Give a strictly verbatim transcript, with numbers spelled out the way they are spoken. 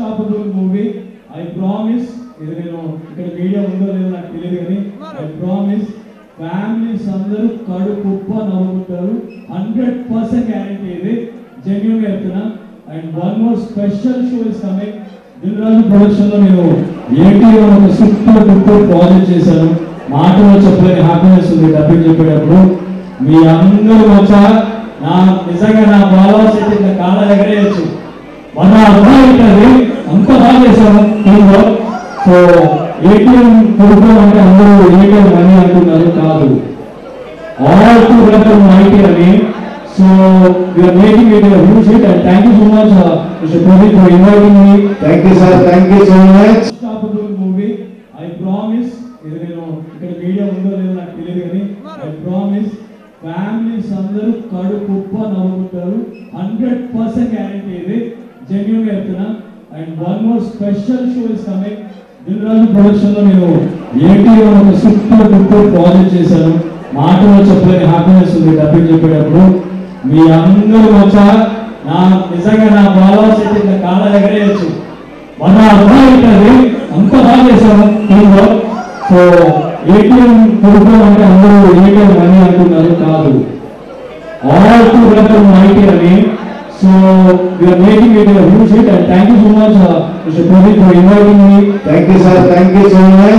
unstoppable movie. I promise. इधर ये no इधर मीडिया उनका लेना इधर ये नहीं. I promise. Family संदर कड़ कुप्पा नवमुत्तरु one hundred percent guarantee इधे genuine है तो ना. And one more special show is coming. Dilraj production में हो. ये टी वो ना सुपर डुपर project है सर. माटो चप्पले हाथों में सुधे डबिंग चप्पले अपनो. मैं अंदर बचा ना निज़ाका ना बालों से इतना काला लग रहे हैं चु बना भाई करे हमको भाई ऐसा नहीं हो तो एटीएम पुरुषों वाले हम लोग एटीएम बने हैं तो नज़र काल हो और तो बड़ा माइटी रहे so we are making it a huge hit and thank you so much Mister Prabhu for inviting me. Thank you sir, thank you so much. Unstoppable movie. I promise. इधर ये नो इधर media उनका लेना इधर ये नहीं. I promise. Family संदर कड़ कुप्पा नवमुत्तरु one hundred percent guarantee इधे genuine है तो ना. And one more special show is coming. Dilraj production में हो. ये टी वो ना सुपर डुपर project है सर. माटो चप्पले हाथों में सुधे डबिंग चप्पले अपनो. मैं अंदर बचा ना निज़ाका ना बालों से इतना काला लग रहे हैं चु बना भाई करे हमको भाई ऐसा नहीं हो तो एटीएम पुरुषों वाले हम लोग एटीएम बने हैं तो नज़र काल हो और तो बड़ा माइटी रहे so we are making it a huge hit and thank you so much Mister Prabhu for inviting me. Thank you sir, thank you so much.